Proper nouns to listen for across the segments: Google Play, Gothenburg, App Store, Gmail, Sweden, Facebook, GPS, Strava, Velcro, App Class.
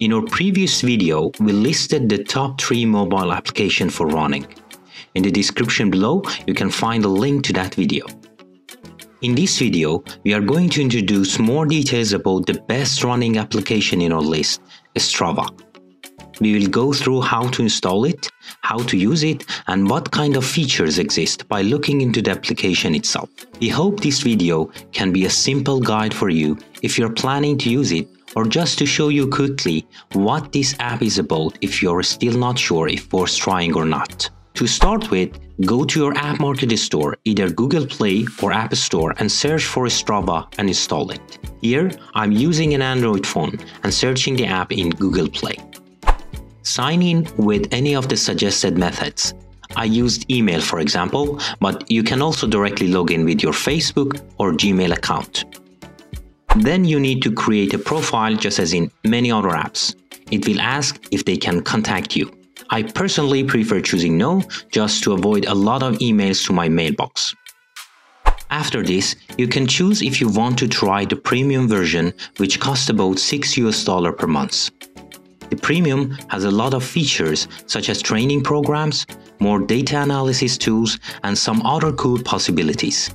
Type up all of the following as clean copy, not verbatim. In our previous video, we listed the top 3 mobile applications for running. In the description below, you can find a link to that video. In this video, we are going to introduce more details about the best running application in our list, Strava. We will go through how to install it, how to use it, and what kind of features exist by looking into the application itself. We hope this video can be a simple guide for you if you're planning to use it, or just to show you quickly what this app is about if you're still not sure if worth trying or not. To start with, go to your app market store, either Google Play or App Store, and search for Strava and install it. Here, I'm using an Android phone and searching the app in Google Play. Sign in with any of the suggested methods. I used email, for example, but you can also directly log in with your Facebook or Gmail account. Then you need to create a profile just as in many other apps. It will ask if they can contact you. I personally prefer choosing no, just to avoid a lot of emails to my mailbox. After this, you can choose if you want to try the premium version, which costs about $6 per month. The premium has a lot of features such as training programs, more data analysis tools, and some other cool possibilities.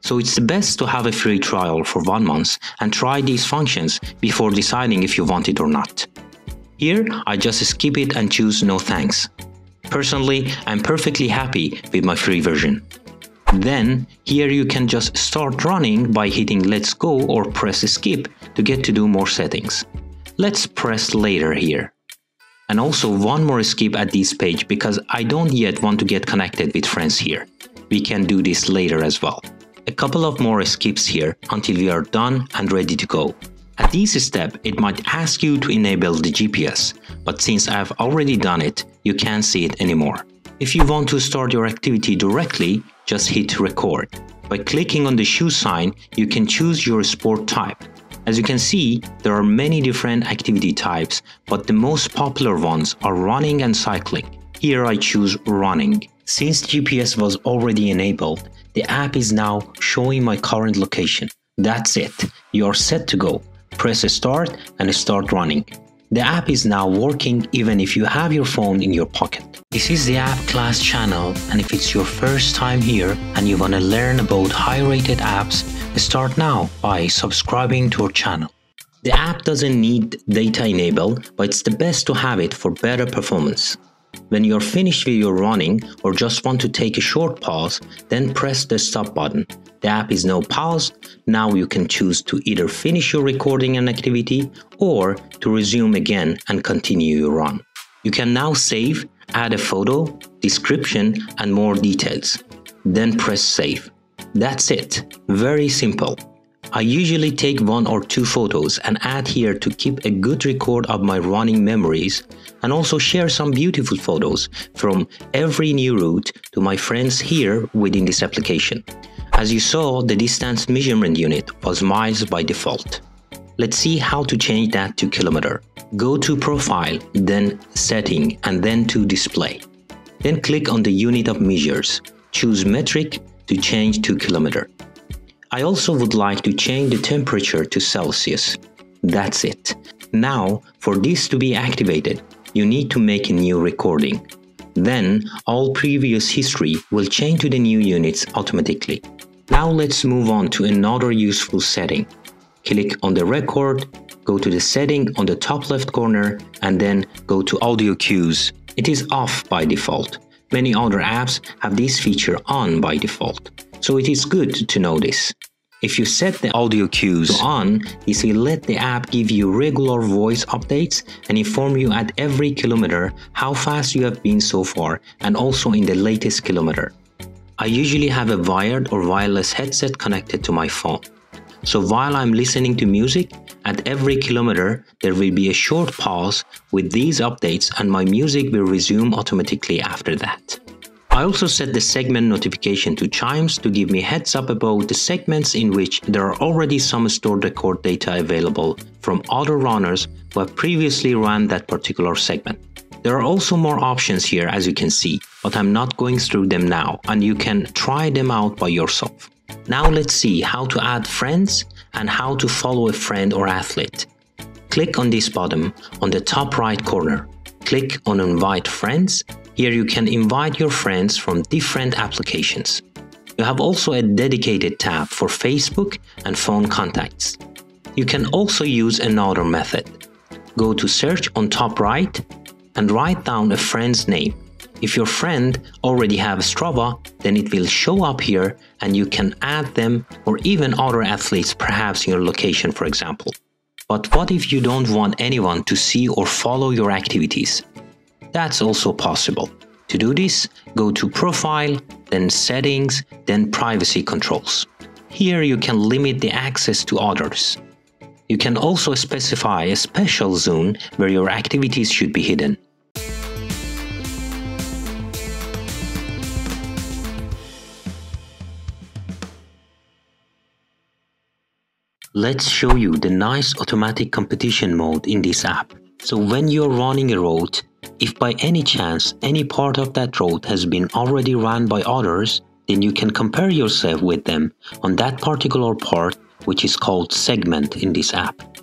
So it's best to have a free trial for 1 month and try these functions before deciding if you want it or not. Here, I just skip it and choose no thanks. Personally, I'm perfectly happy with my free version. Then, here you can just start running by hitting let's go or press skip to get to do more settings. Let's press later here. And also one more skip at this page because I don't yet want to get connected with friends here. We can do this later as well. A couple of more skips here until we are done and ready to go. At this step, it might ask you to enable the GPS, but since I've already done it, you can't see it anymore. If you want to start your activity directly, just hit record. By clicking on the shoe sign, you can choose your sport type. As you can see, there are many different activity types, but the most popular ones are running and cycling. Here I choose running. Since GPS was already enabled, the app is now showing my current location. That's it. You are set to go. Press start and start running. The app is now working even if you have your phone in your pocket. This is the App Class channel, and if it's your first time here and you want to learn about high-rated apps, start now by subscribing to our channel. The app doesn't need data enabled, but it's the best to have it for better performance. When you're finished with your running or just want to take a short pause, then press the stop button. The app is now paused. Now you can choose to either finish your recording and activity or to resume again and continue your run. You can now save, add a photo, description, and more details. Then press save. That's it. Very simple. I usually take 1 or 2 photos and add here to keep a good record of my running memories, and also share some beautiful photos from every new route to my friends here within this application. As you saw, the distance measurement unit was miles by default. Let's see how to change that to kilometer. Go to profile, then setting, and then to display. Then click on the unit of measures. Choose metric to change to kilometer. I also would like to change the temperature to Celsius. That's it. Now, for this to be activated, you need to make a new recording. Then, all previous history will change to the new units automatically. Now let's move on to another useful setting. Click on the record, go to the setting on the top left corner, and then go to audio cues. It is off by default. Many other apps have this feature on by default, so it is good to know this. If you set the audio cues to on, this will let the app give you regular voice updates and inform you at every kilometer how fast you have been so far, and also in the latest kilometer. I usually have a wired or wireless headset connected to my phone. So while I'm listening to music, at every kilometer there will be a short pause with these updates, and my music will resume automatically after that. I also set the segment notification to chimes to give me heads up about the segments in which there are already some stored record data available from other runners who have previously run that particular segment. There are also more options here, as you can see, but I'm not going through them now, and you can try them out by yourself. Now let's see how to add friends and how to follow a friend or athlete. Click on this button on the top right corner. Click on Invite Friends. Here you can invite your friends from different applications. You have also a dedicated tab for Facebook and phone contacts. You can also use another method. Go to search on top right and write down a friend's name. If your friend already have Strava, then it will show up here and you can add them or even other athletes, perhaps in your location, for example. But what if you don't want anyone to see or follow your activities? That's also possible. To do this, go to Profile, then Settings, then Privacy Controls. Here you can limit the access to others. You can also specify a special zone where your activities should be hidden. Let's show you the nice automatic competition mode in this app. So when you're running a road, if by any chance any part of that road has been already run by others, then you can compare yourself with them on that particular part, which is called segment in this app.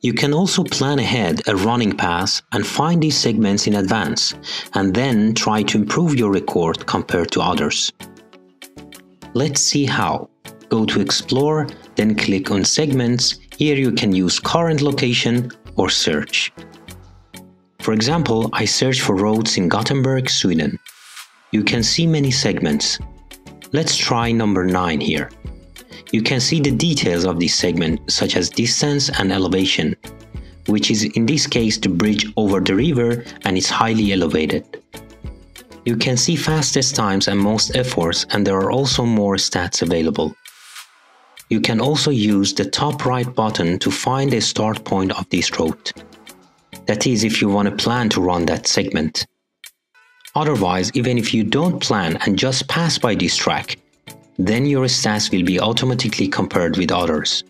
You can also plan ahead a running path and find these segments in advance, and then try to improve your record compared to others. Let's see how. Go to Explore, then click on Segments. Here you can use current location or search. For example, I search for roads in Gothenburg, Sweden. You can see many segments. Let's try number 9 here. You can see the details of this segment, such as distance and elevation, which is in this case the bridge over the river and is highly elevated. You can see fastest times and most efforts, and there are also more stats available. You can also use the top right button to find the start point of this route. That is, if you want to plan to run that segment. Otherwise, even if you don't plan and just pass by this track, then your stats will be automatically compared with others.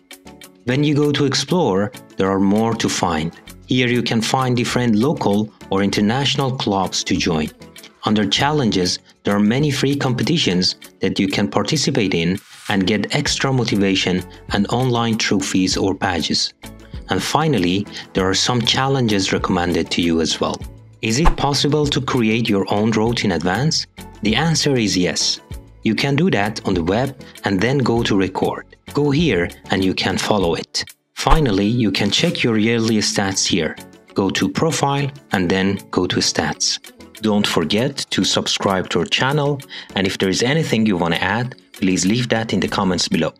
When you go to Explore, there are more to find. Here you can find different local or international clubs to join. Under Challenges, there are many free competitions that you can participate in and get extra motivation and online trophies or badges. And finally, there are some challenges recommended to you as well. Is it possible to create your own route in advance? The answer is yes. You can do that on the web and then go to Record. Go here and you can follow it. Finally, you can check your yearly stats here. Go to Profile and then go to Stats. Don't forget to subscribe to our channel, and if there is anything you want to add, please leave that in the comments below.